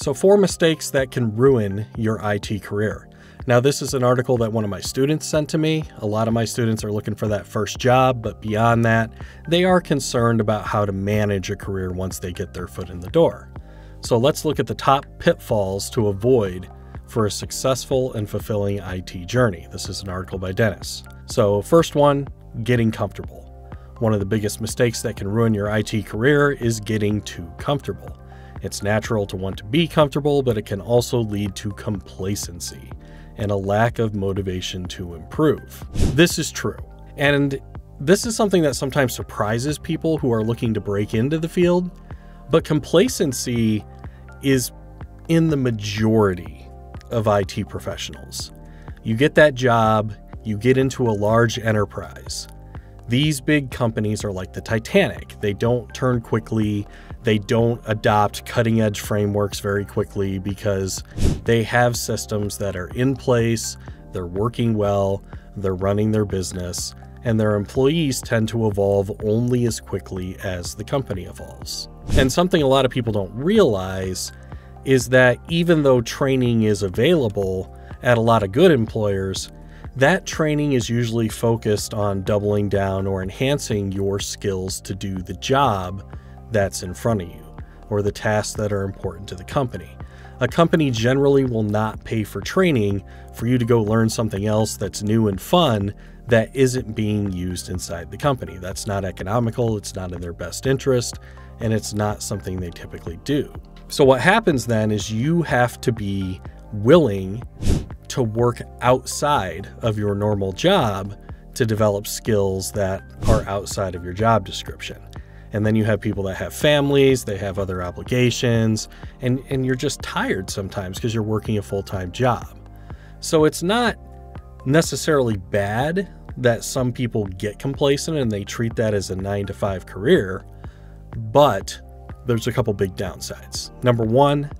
So 4 mistakes that can ruin your IT career. Now, this is an article that one of my students sent to me. A lot of my students are looking for that first job, but beyond that, they are concerned about how to manage a career once they get their foot in the door. So let's look at the top pitfalls to avoid for a successful and fulfilling IT journey. This is an article by Dennis. So first one, getting comfortable. One of the biggest mistakes that can ruin your IT career is getting too comfortable. It's natural to want to be comfortable, but it can also lead to complacency and a lack of motivation to improve. This is true. And this is something that sometimes surprises people who are looking to break into the field, but complacency is in the majority of IT professionals. You get that job, you get into a large enterprise. These big companies are like the Titanic. They don't turn quickly. They don't adopt cutting edge frameworks very quickly because they have systems that are in place, they're working well, they're running their business, and their employees tend to evolve only as quickly as the company evolves. And something a lot of people don't realize is that even though training is available at a lot of good employers, that training is usually focused on doubling down or enhancing your skills to do the job that's in front of you or the tasks that are important to the company. A company generally will not pay for training for you to go learn something else that's new and fun that isn't being used inside the company. That's not economical, it's not in their best interest, and it's not something they typically do. So what happens then is you have to be willing to work outside of your normal job to develop skills that are outside of your job description. And then you have people that have families, they have other obligations, and you're just tired sometimes because you're working a full-time job. So it's not necessarily bad that some people get complacent and they treat that as a 9-to-5 career, but there's a couple big downsides. Number one,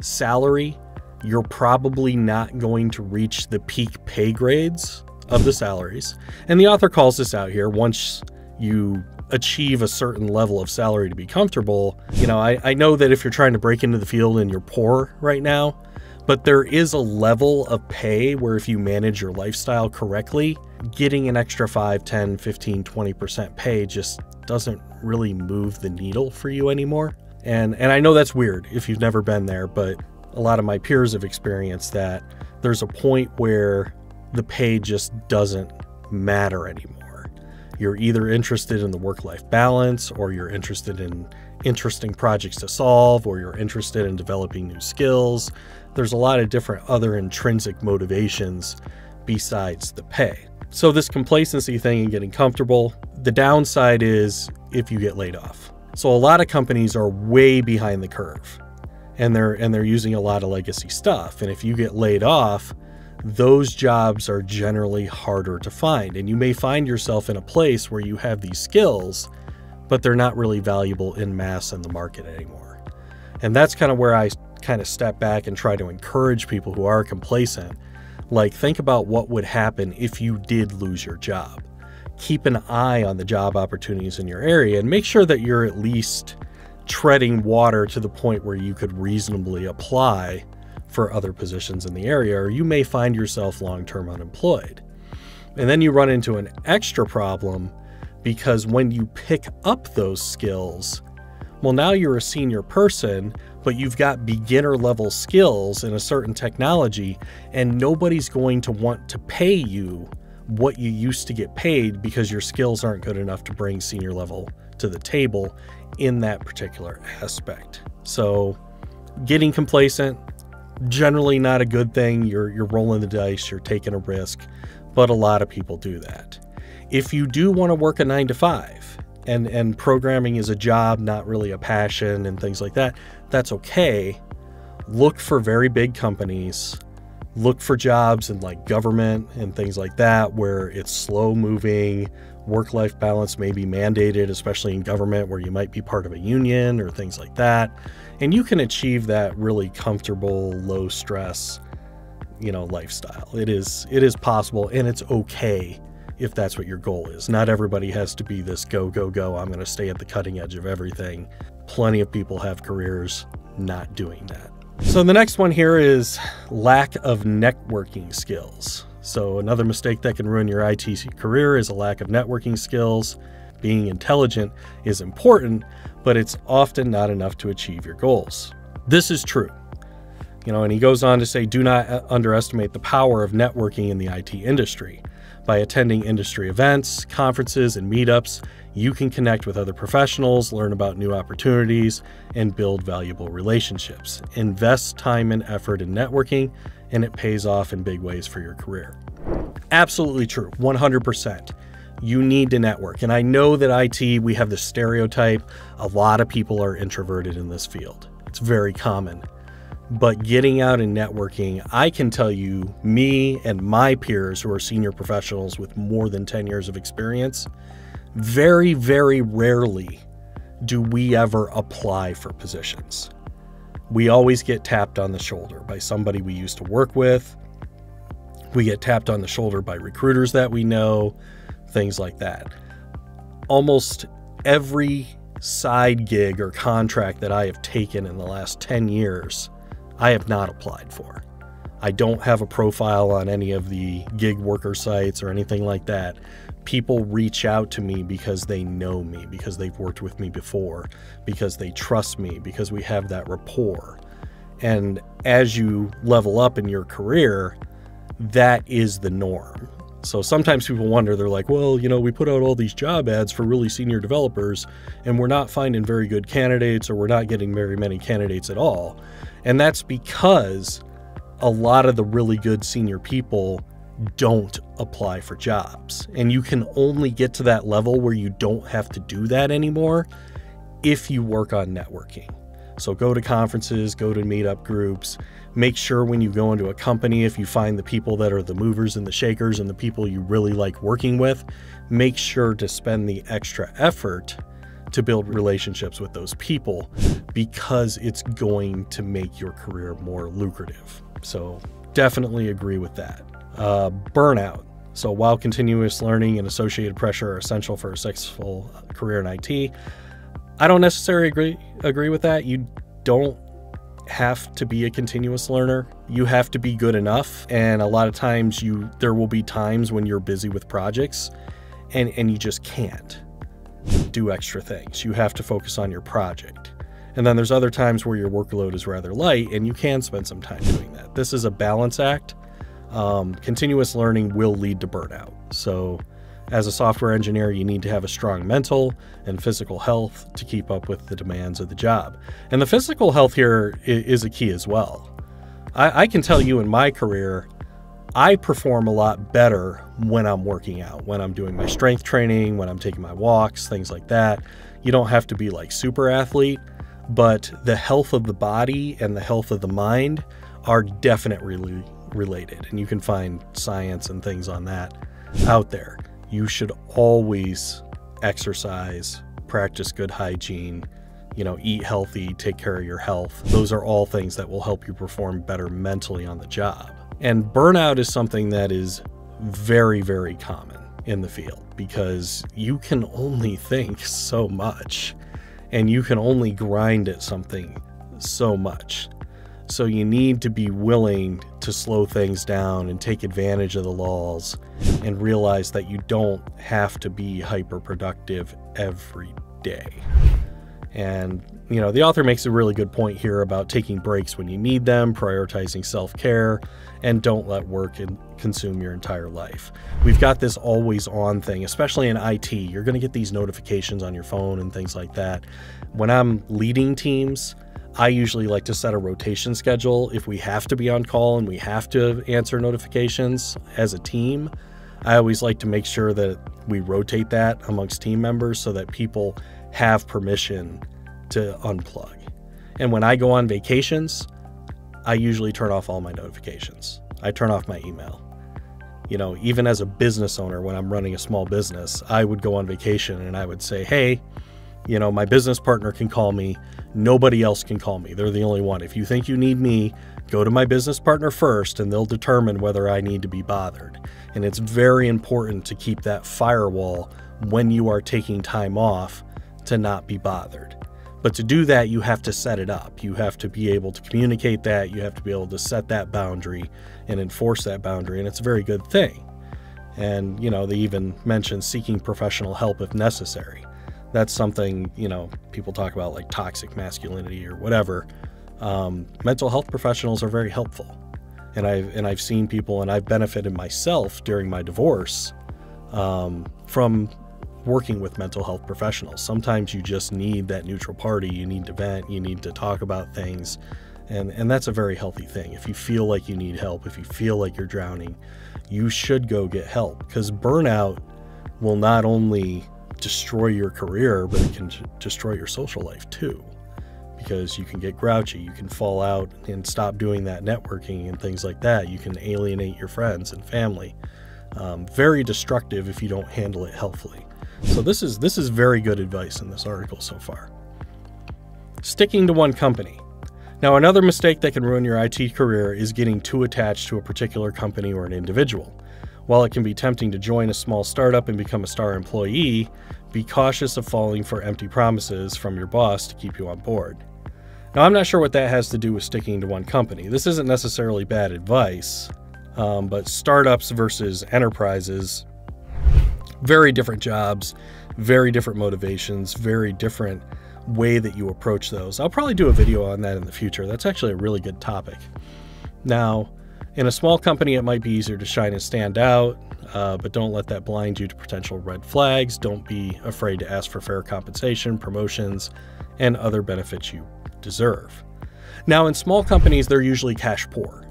salary. You're probably not going to reach the peak pay grades of the salaries. And the author calls this out here. Once you achieve a certain level of salary to be comfortable, you know, I know that if you're trying to break into the field and you're poor right now, but there is a level of pay where if you manage your lifestyle correctly, getting an extra 5, 10, 15, 20% pay just doesn't really move the needle for you anymore. And I know that's weird if you've never been there, but a lot of my peers have experienced that there's a point where the pay just doesn't matter anymore. You're either interested in the work-life balance, or you're interested in interesting projects to solve, or you're interested in developing new skills. There's a lot of different other intrinsic motivations besides the pay. So this complacency thing and getting comfortable, the downside is if you get laid off. So a lot of companies are way behind the curve. And they're using a lot of legacy stuff. And if you get laid off, those jobs are generally harder to find. And you may find yourself in a place where you have these skills, but they're not really valuable in mass in the market anymore. And that's kind of where I kind of step back and try to encourage people who are complacent. Like, think about what would happen if you did lose your job. Keep an eye on the job opportunities in your area and make sure that you're at least treading water to the point where you could reasonably apply for other positions in the area, or you may find yourself long-term unemployed. And then you run into an extra problem because when you pick up those skills, well, now you're a senior person, but you've got beginner level skills in a certain technology, and nobody's going to want to pay you what you used to get paid because your skills aren't good enough to bring senior level to the table in that particular aspect. So getting complacent, generally not a good thing. You're rolling the dice, you're taking a risk, but a lot of people do that. If you do want to work a 9-to-5 and programming is a job, not really a passion and things like that, that's okay. Look for very big companies. Look for jobs in like government and things like that where it's slow moving, work-life balance may be mandated, especially in government where you might be part of a union or things like that. And you can achieve that really comfortable, low stress, you know, lifestyle. It is possible, and it's okay if that's what your goal is. Not everybody has to be this go, go, go, I'm going to stay at the cutting edge of everything. Plenty of people have careers not doing that. So the next one here is lack of networking skills. So another mistake that can ruin your IT career is a lack of networking skills. Being intelligent is important, but it's often not enough to achieve your goals. This is true. You know, and he goes on to say, do not underestimate the power of networking in the IT industry. By attending industry events, conferences, and meetups, you can connect with other professionals, learn about new opportunities, and build valuable relationships. Invest time and effort in networking, and it pays off in big ways for your career. Absolutely true, 100%. You need to network. And I know that IT, we have this stereotype. A lot of people are introverted in this field. It's very common. But getting out and networking, I can tell you, me and my peers who are senior professionals with more than 10 years of experience, very, very rarely do we ever apply for positions. We always get tapped on the shoulder by somebody we used to work with. We get tapped on the shoulder by recruiters that we know, things like that. Almost every side gig or contract that I have taken in the last 10 years, I have not applied for. I don't have a profile on any of the gig worker sites or anything like that. People reach out to me because they know me, because they've worked with me before, because they trust me, because we have that rapport. And as you level up in your career, that is the norm. So sometimes people wonder, they're like, well, you know, we put out all these job ads for really senior developers and we're not finding very good candidates, or we're not getting very many candidates at all. And that's because a lot of the really good senior people don't apply for jobs. And you can only get to that level where you don't have to do that anymore if you work on networking. So go to conferences, go to meetup groups, make sure when you go into a company, if you find the people that are the movers and the shakers and the people you really like working with, make sure to spend the extra effort to build relationships with those people, because it's going to make your career more lucrative. So definitely agree with that. Burnout. So while continuous learning and associated pressure are essential for a successful career in IT, I don't necessarily agree with that. You don't have to be a continuous learner. You have to be good enough. And a lot of times there will be times when you're busy with projects and you just can't do extra things. You have to focus on your project. And then there's other times where your workload is rather light and you can spend some time doing that. This is a balance act. Continuous learning will lead to burnout. So as a software engineer, you need to have a strong mental and physical health to keep up with the demands of the job. And the physical health here is a key as well. I can tell you in my career, I perform a lot better when I'm working out, when I'm doing my strength training, when I'm taking my walks, things like that. You don't have to be like super athlete, but the health of the body and the health of the mind are definitely related. And you can find science and things on that out there. You should always exercise, practice good hygiene, you know, eat healthy, take care of your health. Those are all things that will help you perform better mentally on the job. And burnout is something that is very, very common in the field, because you can only think so much and you can only grind at something so much. So you need to be willing to slow things down and take advantage of the lulls and realize that you don't have to be hyper-productive every day. And, you know, the author makes a really good point here about taking breaks when you need them, prioritizing self-care, and don't let work consume your entire life. We've got this always-on thing, especially in IT. You're going to get these notifications on your phone and things like that. When I'm leading teams, I usually like to set a rotation schedule. If we have to be on call and we have to answer notifications as a team, I always like to make sure that we rotate that amongst team members so that people have permission to unplug. And when I go on vacations, I usually turn off all my notifications. I turn off my email. You know, even as a business owner, when I'm running a small business, I would go on vacation and I would say, hey, you know, my business partner can call me. Nobody else can call me. They're the only one. If you think you need me, go to my business partner first and they'll determine whether I need to be bothered. And it's very important to keep that firewall when you are taking time off to not be bothered, But to do that, you have to set it up. You have to be able to communicate that. You have to be able to set that boundary and enforce that boundary. And it's a very good thing. And, you know, they even mention seeking professional help if necessary. That's something, you know, people talk about like toxic masculinity or whatever. Mental health professionals are very helpful. And I've seen people, and I've benefited myself during my divorce from working with mental health professionals. Sometimes you just need that neutral party. You need to vent, you need to talk about things. And that's a very healthy thing. If you feel like you need help, if you feel like you're drowning, you should go get help, because burnout will not only destroy your career, but it can destroy your social life too, because you can get grouchy, you can fall out and stop doing that networking and things like that. You can alienate your friends and family. Very destructive if you don't handle it healthfully. So this is very good advice in this article so far. Sticking to one company. Now, another mistake that can ruin your IT career is getting too attached to a particular company or an individual. While it can be tempting to join a small startup and become a star employee, be cautious of falling for empty promises from your boss to keep you on board. Now, I'm not sure what that has to do with sticking to one company. This isn't necessarily bad advice, but startups versus enterprises, very different jobs, very different motivations, very different way that you approach those. I'll probably do a video on that in the future. That's actually a really good topic. Now, in a small company, it might be easier to shine and stand out, but don't let that blind you to potential red flags. Don't be afraid to ask for fair compensation, promotions, and other benefits you deserve. Now, in small companies, they're usually cash poor.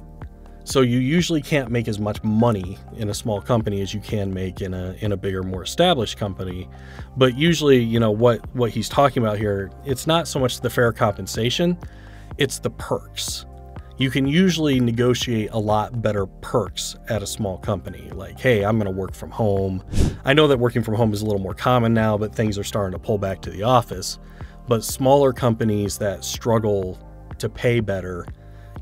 So you usually can't make as much money in a small company as you can make in a bigger, more established company. But usually, you know, what he's talking about here, it's not so much the fair compensation, it's the perks. You can usually negotiate a lot better perks at a small company. Like, hey, I'm gonna work from home. I know that working from home is a little more common now, but things are starting to pull back to the office. But smaller companies that struggle to pay better,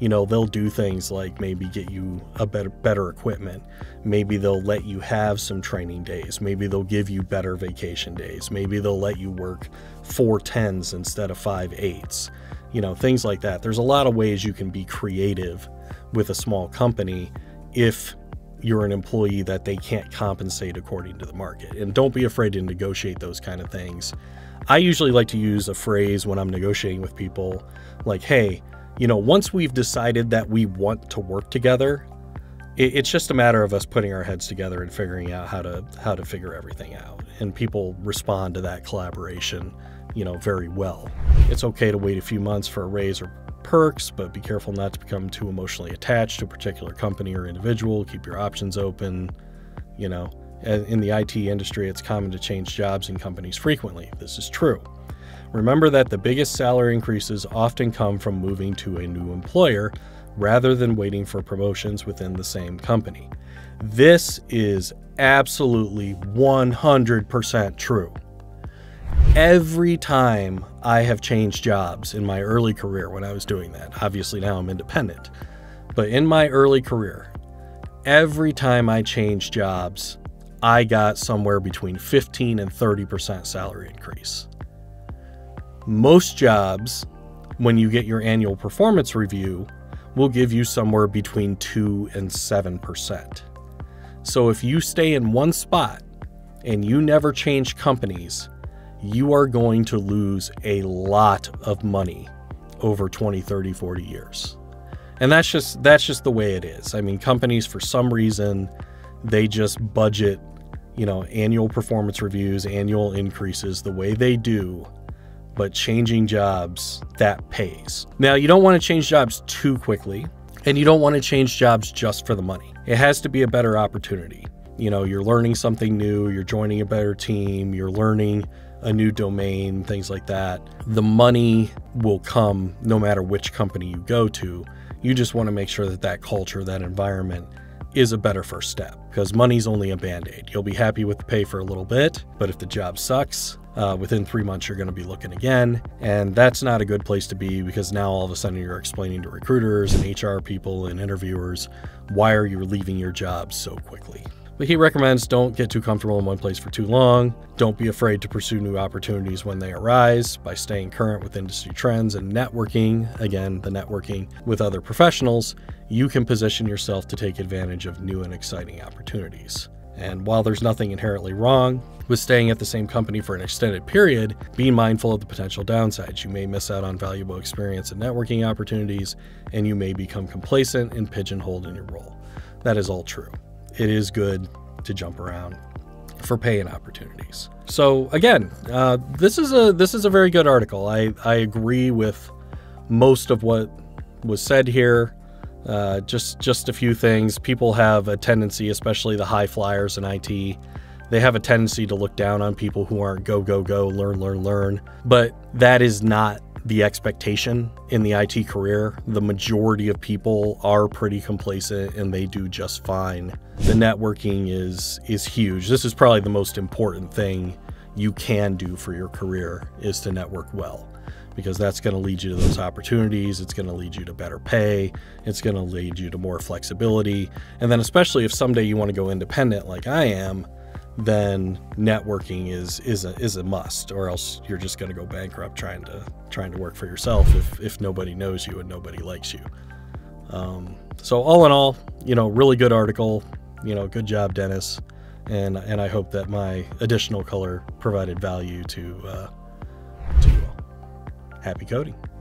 you know, they'll do things like maybe get you a better equipment. Maybe they'll let you have some training days. Maybe they'll give you better vacation days. Maybe they'll let you work 4 10s instead of 5 8s. You know, things like that. There's a lot of ways you can be creative with a small company if you're an employee that they can't compensate according to the market. And don't be afraid to negotiate those kind of things. I usually like to use a phrase when I'm negotiating with people like, hey, you know, once we've decided that we want to work together, it's just a matter of us putting our heads together and figuring out how to figure everything out. And people respond to that collaboration, you know, very well. It's okay to wait a few months for a raise or perks, but be careful not to become too emotionally attached to a particular company or individual. Keep your options open. You know, in the IT industry, it's common to change jobs and companies frequently. This is true. Remember that the biggest salary increases often come from moving to a new employer rather than waiting for promotions within the same company. This is absolutely 100% true. Every time I have changed jobs in my early career when I was doing that, obviously now I'm independent, but in my early career, every time I changed jobs, I got somewhere between 15 and 30% salary increase. Most jobs, when you get your annual performance review, will give you somewhere between 2% and 7%. So if you stay in one spot and you never change companies, you are going to lose a lot of money over 20, 30, 40 years. And that's just the way it is. I mean, companies, for some reason, they just budget, you know, annual performance reviews, annual increases the way they do. But changing jobs, that pays. Now, you don't want to change jobs too quickly, and you don't want to change jobs just for the money. It has to be a better opportunity. You know, you're learning something new, you're joining a better team, you're learning a new domain, things like that. The money will come no matter which company you go to. You just want to make sure that that culture, that environment is a better first step, because money's only a band-aid. You'll be happy with the pay for a little bit, but if the job sucks, within 3 months, you're going to be looking again. And that's not a good place to be, because now all of a sudden you're explaining to recruiters and HR people and interviewers, why are you leaving your job so quickly? But he recommends don't get too comfortable in one place for too long. Don't be afraid to pursue new opportunities when they arise by staying current with industry trends and networking. Again, the networking with other professionals, you can position yourself to take advantage of new and exciting opportunities. And while there's nothing inherently wrong with staying at the same company for an extended period, be mindful of the potential downsides. You may miss out on valuable experience and networking opportunities, and you may become complacent and pigeonholed in your role. That is all true. It is good to jump around for pay and opportunities. So again, this is a very good article. I agree with most of what was said here. Just a few things. People have a tendency, especially the high flyers in IT, they have a tendency to look down on people who aren't go, go, go, learn, learn. But that is not the expectation in the IT career. The majority of people are pretty complacent and they do just fine. The networking is huge. This is probably the most important thing you can do for your career, is to network well, because that's going to lead you to those opportunities. It's going to lead you to better pay. It's going to lead you to more flexibility. And then especially if someday you want to go independent like I am, then networking is a must, or else you're just going to go bankrupt trying to work for yourself if nobody knows you and nobody likes you. So all in all, you know, really good article, you know, good job, Dennis. And I hope that my additional color provided value to you all. Happy coding.